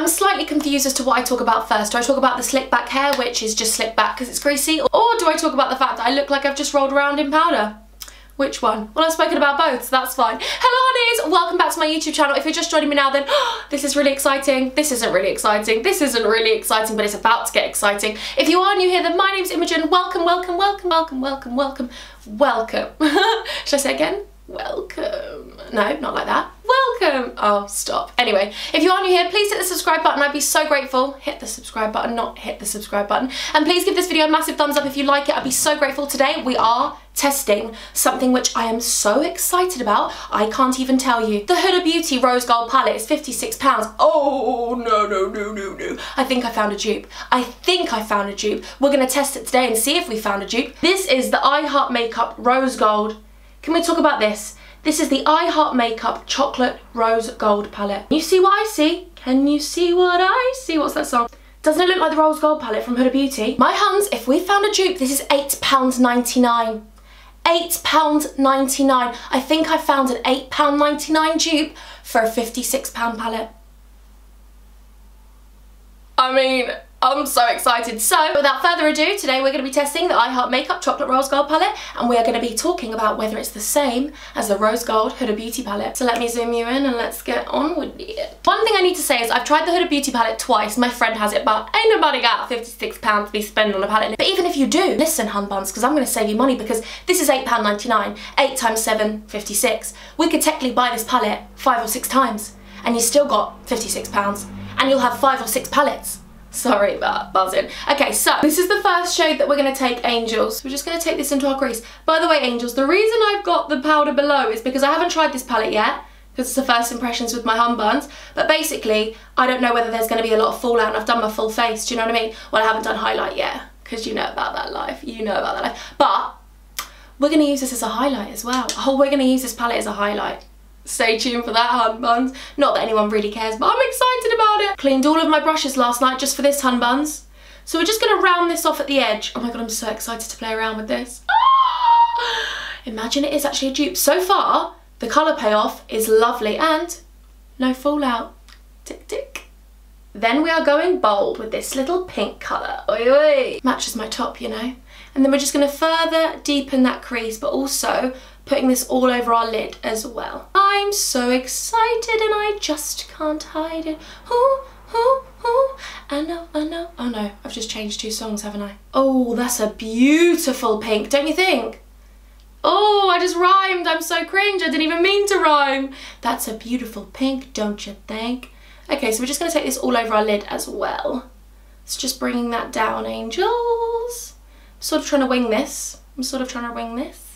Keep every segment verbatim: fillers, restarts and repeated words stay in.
I'm slightly confused as to what I talk about first. Do I talk about the slick back hair, which is just slick back because it's greasy, or do I talk about the fact that I look like I've just rolled around in powder? Which one? Well, I've spoken about both, so that's fine. Hello, honeys! Welcome back to my YouTube channel. If you're just joining me now, then oh, this is really exciting. This isn't really exciting. This isn't really exciting, but it's about to get exciting. If you are new here, then my name's Imogen. Welcome, welcome, welcome, welcome, welcome, welcome, welcome. Should I say it again? Welcome. No, not like that. Welcome. Oh, stop. Anyway, if you are new here, please hit the subscribe button. I'd be so grateful. Hit the subscribe button, not hit the subscribe button. And please give this video a massive thumbs up if you like it. I'd be so grateful. Today we are testing something which I am so excited about, I can't even tell you. The Huda Beauty Rose Gold Palette is fifty-six pounds. Oh, no, no, no, no, no. I think I found a dupe. I think I found a dupe. We're going to test it today and see if we found a dupe. This is the iHeart Makeup Rose Gold. Can we talk about this? This is the iHeart Makeup Chocolate Rose Gold Palette. Can you see what I see? Can you see what I see? What's that song? Doesn't it look like the Rose Gold Palette from Huda Beauty? My huns, if we found a dupe, this is eight pounds ninety-nine. eight pounds ninety-nine. I think I found an eight pounds ninety-nine dupe for a fifty-six pound palette. I mean, I'm so excited. So, without further ado, today we're going to be testing the iHeart Makeup Chocolate Rose Gold Palette, and we are going to be talking about whether it's the same as the Rose Gold Huda Beauty Palette. So let me zoom you in and let's get on with it. One thing I need to say is I've tried the Huda Beauty Palette twice. My friend has it, but ain't nobody got fifty-six pounds to be spending on a palette. But even if you do, listen, hun buns, because I'm going to save you money, because this is eight pounds ninety-nine. eight times seven, fifty-six. We could technically buy this palette five or six times, and you still got fifty-six pounds, and you'll have five or six palettes. Sorry about buzzing. Okay, so this is the first shade that we're going to take, Angels. We're just going to take this into our crease. By the way, Angels, the reason I've got the powder below is because I haven't tried this palette yet, because it's the first impressions with my hun buns. But basically, I don't know whether there's going to be a lot of fallout, and I've done my full face, do you know what I mean? Well, I haven't done highlight yet, because you know about that life. You know about that life. But we're going to use this as a highlight as well. Oh, we're going to use this palette as a highlight. Stay tuned for that, hun buns. Not that anyone really cares, but I'm excited about it. Cleaned all of my brushes last night just for this, hun buns. So we're just going to round this off at the edge. Oh my god, I'm so excited to play around with this. Ah! Imagine it is actually a dupe. So far, the colour payoff is lovely and no fallout. Tick, tick. Then we are going bold with this little pink colour. Oi, oi. Matches my top, you know. And then we're just going to further deepen that crease, but also putting this all over our lid as well. I'm so excited and I just can't hide it. Ooh, ooh, ooh. I know, I know. Oh no, I've just changed two songs, haven't I? Oh, that's a beautiful pink, don't you think? Oh, I just rhymed. I'm so cringe. I didn't even mean to rhyme. That's a beautiful pink, don't you think? Okay, so we're just going to take this all over our lid as well. It's just bringing that down, Angels. I'm sort of trying to wing this. I'm sort of trying to wing this.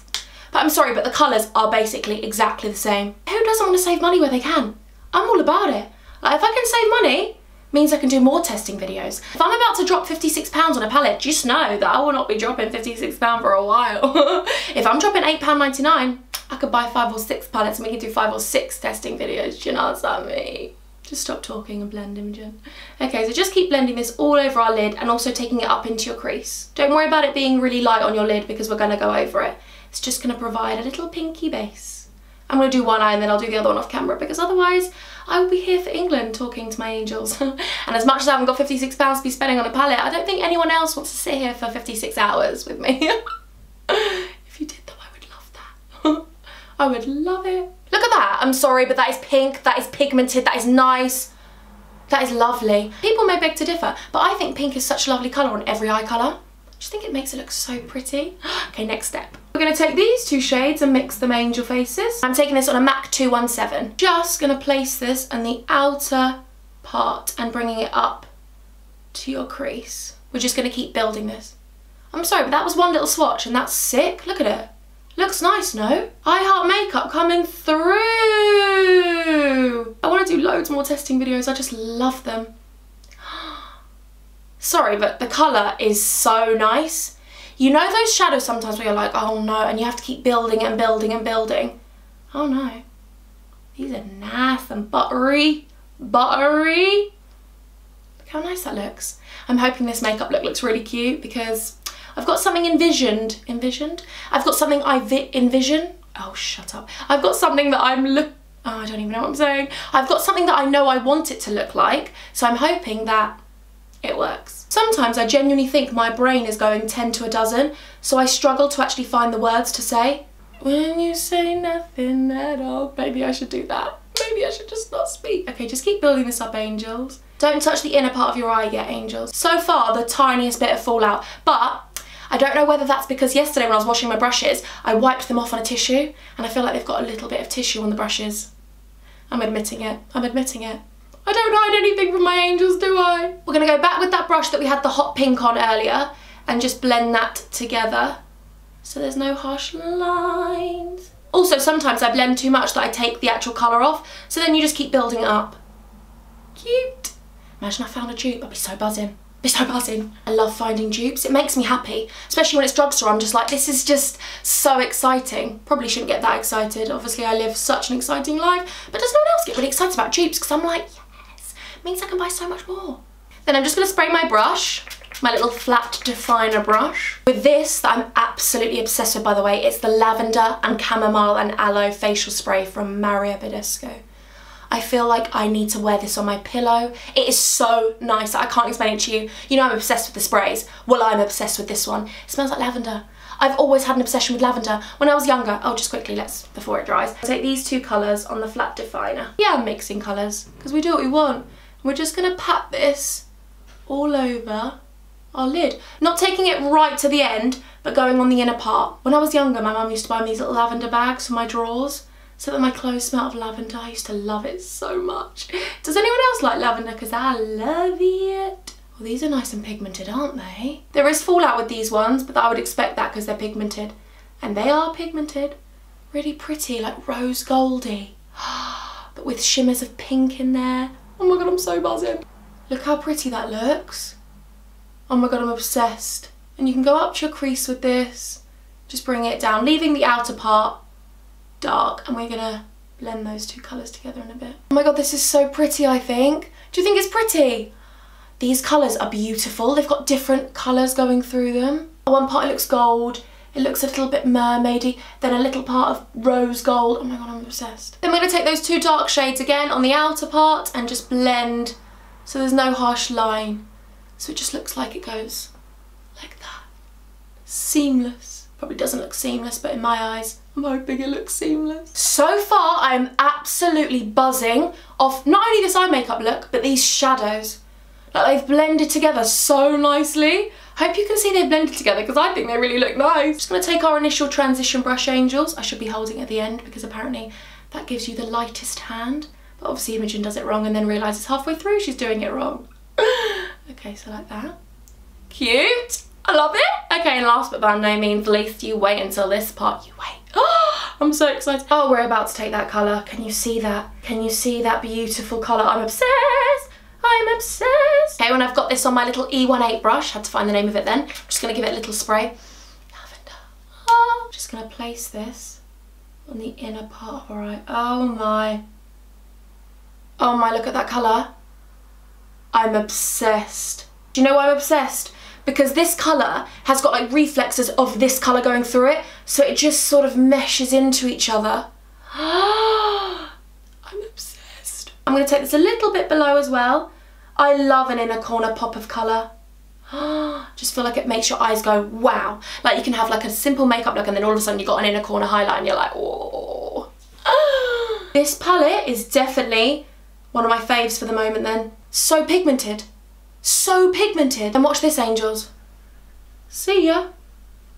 I'm sorry, but the colours are basically exactly the same. Who doesn't want to save money where they can? I'm all about it. Like, if I can save money, it means I can do more testing videos. If I'm about to drop fifty-six pounds on a palette, just know that I will not be dropping fifty-six pounds for a while. If I'm dropping eight pounds ninety-nine, I could buy five or six palettes and we can do five or six testing videos. Do you know what I mean? Just stop talking and blend, Imogen. Okay, so just keep blending this all over our lid and also taking it up into your crease. Don't worry about it being really light on your lid because we're going to go over it. It's just going to provide a little pinky base. I'm going to do one eye and then I'll do the other one off camera because otherwise I will be here for England talking to my angels. And as much as I haven't got fifty-six pounds to be spending on a palette, I don't think anyone else wants to sit here for fifty-six hours with me. If you did though, I would love that. I would love it. Look at that. I'm sorry, but that is pink. That is pigmented. That is nice. That is lovely. People may beg to differ, but I think pink is such a lovely colour on every eye colour. I just think it makes it look so pretty. Okay, next step. We're going to take these two shades and mix them, angel faces. I'm taking this on a MAC two one seven. Just going to place this on the outer part and bringing it up to your crease. We're just going to keep building this. I'm sorry, but that was one little swatch and that's sick. Look at it. Looks nice, no? iHeart Makeup coming through. I want to do loads more testing videos. I just love them. Sorry, but the colour is so nice. You know those shadows sometimes where you're like, oh no, and you have to keep building and building and building. Oh no. These are nice and buttery. Buttery. Look how nice that looks. I'm hoping this makeup look looks really cute because I've got something envisioned. Envisioned? I've got something I vi envision. Oh, shut up. I've got something that I'm looking oh, I don't even know what I'm saying. I've got something that I know I want it to look like, so I'm hoping that it works. Sometimes I genuinely think my brain is going ten to a dozen, so I struggle to actually find the words to say. When you say nothing at all, maybe I should do that. Maybe I should just not speak. Okay, just keep building this up, angels. Don't touch the inner part of your eye yet, angels. So far, the tiniest bit of fallout, but I don't know whether that's because yesterday when I was washing my brushes, I wiped them off on a tissue, and I feel like they've got a little bit of tissue on the brushes. I'm admitting it. I'm admitting it. I don't hide anything from my angels, do I? We're gonna go back with that brush that we had the hot pink on earlier and just blend that together so there's no harsh lines. Also, sometimes I blend too much that I take the actual colour off, so then you just keep building it up. Cute. Imagine I found a dupe, I'd be so buzzing. Be so buzzing. I love finding dupes, it makes me happy. Especially when it's drugstore, I'm just like, this is just so exciting. Probably shouldn't get that excited, obviously I live such an exciting life, but does no one else get really excited about dupes? Because I'm like, yes, it means I can buy so much more. Then I'm just gonna spray my brush, my little flat definer brush. With this that I'm absolutely obsessed with, by the way, it's the Lavender and Chamomile and Aloe Facial Spray from Maria Badescu. I feel like I need to wear this on my pillow. It is so nice, I can't explain it to you. You know I'm obsessed with the sprays. Well, I'm obsessed with this one. It smells like lavender. I've always had an obsession with lavender. When I was younger, oh, just quickly, let's, before it dries, I'll take these two colours on the flat definer. Yeah, I'm mixing colours, because we do what we want. We're just gonna pat this all over our lid. Not taking it right to the end, but going on the inner part. When I was younger, my mum used to buy me these little lavender bags for my drawers, so that my clothes smell of lavender. I used to love it so much. Does anyone else like lavender? Because I love it. Well, these are nice and pigmented, aren't they? There is fallout with these ones, but I would expect that because they're pigmented. And they are pigmented. Really pretty, like rose goldy. But with shimmers of pink in there. Oh my God, I'm so buzzing. Look how pretty that looks. Oh my God, I'm obsessed. And you can go up to your crease with this. Just bring it down, leaving the outer part dark, and we're gonna blend those two colours together in a bit. Oh my God, this is so pretty, I think. Do you think it's pretty? These colours are beautiful. They've got different colours going through them. One part it looks gold, it looks a little bit mermaidy, then a little part of rose gold. Oh my God, I'm obsessed. Then we're gonna take those two dark shades again on the outer part and just blend so there's no harsh line. So it just looks like it goes like that. Seamless. Probably doesn't look seamless, but in my eyes, I'm hoping it looks seamless. So far, I'm absolutely buzzing off not only this eye makeup look, but these shadows. Like, they've blended together so nicely. Hope you can see they've blended together because I think they really look nice. I'm just gonna take our initial transition brush, angels. I should be holding at the end because apparently that gives you the lightest hand. But obviously Imogen does it wrong and then realizes halfway through she's doing it wrong. Okay, so like that. Cute. I love it. Okay, and last but by no means least, you wait until this part, you wait. Oh, I'm so excited. Oh, we're about to take that colour. Can you see that? Can you see that beautiful colour? I'm obsessed. I'm obsessed. Okay, when I've got this on my little E eighteen brush, had to find the name of it then. I'm just gonna give it a little spray. Lavender. Oh, just gonna place this on the inner part of our eye. Oh my. Oh my, look at that colour. I'm obsessed. Do you know why I'm obsessed? Because this colour has got like reflexes of this colour going through it, so it just sort of meshes into each other. I'm obsessed. I'm gonna take this a little bit below as well. I love an inner corner pop of colour. Just feel like it makes your eyes go, wow. Like you can have like a simple makeup look and then all of a sudden you've got an inner corner highlight and you're like, oh. This palette is definitely one of my faves for the moment then. So pigmented. So pigmented. And watch this, angels. See ya.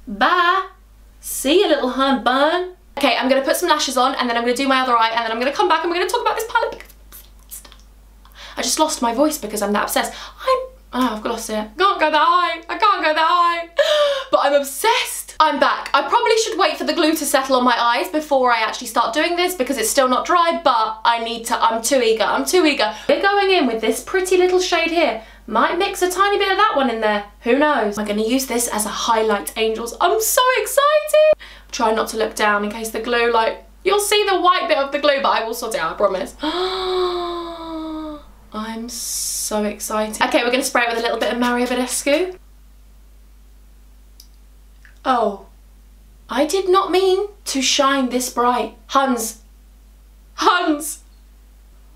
Bye. See ya, little hun bun. Okay, I'm gonna put some lashes on and then I'm gonna do my other eye and then I'm gonna come back and we're gonna talk about this palette because I just lost my voice because I'm that obsessed. I'm, oh, I've lost it. I can't go that high. I can't go that high. But I'm obsessed. I'm back. I probably should wait for the glue to settle on my eyes before I actually start doing this because it's still not dry, but I need to, I'm too eager, I'm too eager. We're going in with this pretty little shade here. Might mix a tiny bit of that one in there, who knows? I'm gonna use this as a highlight, angels. I'm so excited. Try not to look down in case the glue, like, you'll see the white bit of the glue, but I will sort it out, I promise. I'm so excited. Okay, we're gonna spray it with a little bit of Maria Badescu. Oh, I did not mean to shine this bright. Huns, Hands!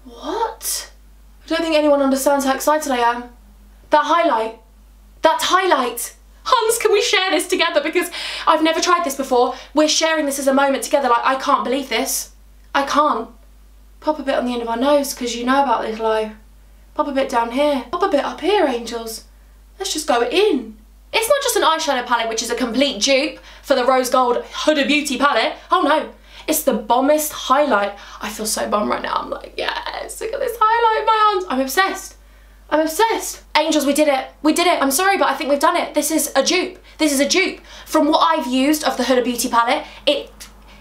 What? I don't think anyone understands how excited I am. That highlight. That highlight! Hans, can we share this together? Because I've never tried this before. We're sharing this as a moment together. Like, I can't believe this. I can't. Pop a bit on the end of our nose, because you know about this glow. Pop a bit down here. Pop a bit up here, angels. Let's just go in. It's not just an eyeshadow palette, which is a complete dupe for the Rose Gold Huda Beauty palette. Oh no. It's the bombest highlight. I feel so bummed right now. I'm like, yes, look at this highlight in my hands. I'm obsessed. I'm obsessed. Angels, we did it. We did it. I'm sorry, but I think we've done it. This is a dupe. This is a dupe. From what I've used of the Huda Beauty palette, it,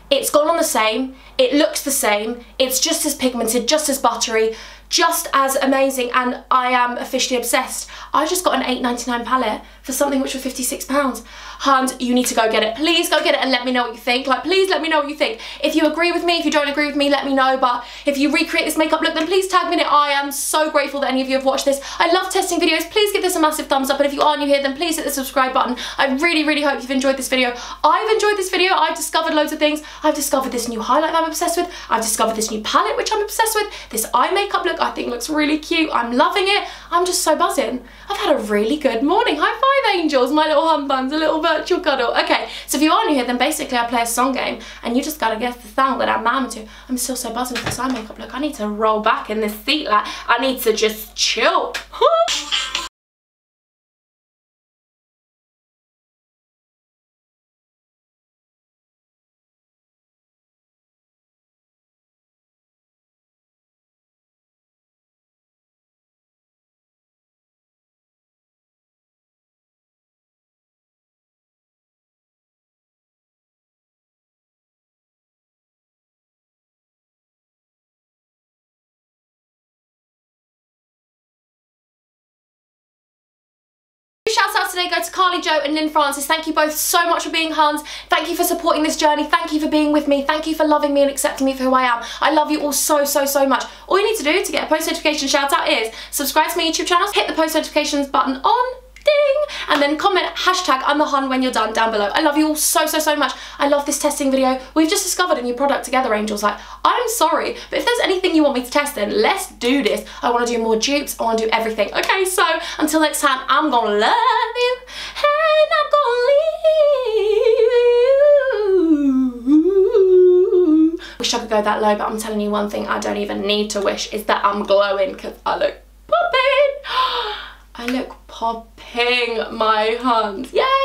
it's gone on the same. It looks the same. It's just as pigmented, just as buttery, just as amazing, and I am officially obsessed. I just got an eight ninety-nine palette for something which was fifty-six pounds. Hun, you need to go get it. Please go get it and let me know what you think. Like, please let me know what you think. If you agree with me, if you don't agree with me, let me know. But if you recreate this makeup look, then please tag me in it. I am so grateful that any of you have watched this. I love testing videos. Please give this a massive thumbs up. And if you are new here, then please hit the subscribe button. I really, really hope you've enjoyed this video. I've enjoyed this video. I've discovered loads of things. I've discovered this new highlight that I'm obsessed with. I've discovered this new palette, which I'm obsessed with. This eye makeup look I think looks really cute. I'm loving it. I'm just so buzzing. I've had a really good morning. High five, angels, my little hum buns, a little virtual cuddle. Okay, so if you are new here, then basically I play a song game and you just gotta guess the sound that I'm mad to. I'm still so buzzing with this eye makeup look. I need to roll back in this seat, like I need to just chill. Today go to Carly, Joe and Lynn Francis. Thank you both so much for being Huns. Thank you for supporting this journey. Thank you for being with me. Thank you for loving me and accepting me for who I am. I love you all so, so, so much. All you need to do to get a post notification shout out is subscribe to my YouTube channel, hit the post notifications button on, ding, and then comment hashtag I'm the Hun when you're done down below. I love you all so, so, so much. I love this testing video. We've just discovered a new product together, angels. Like, I'm sorry, but if there's anything you want me to test, then let's do this. I want to do more dupes. I want to do everything. Okay, so until next time, I'm gonna love you and I'm gonna leave you. Wish I could go that low, but I'm telling you one thing I don't even need to wish is that I'm glowing because I look popping. I look popping, my Huns. Yay!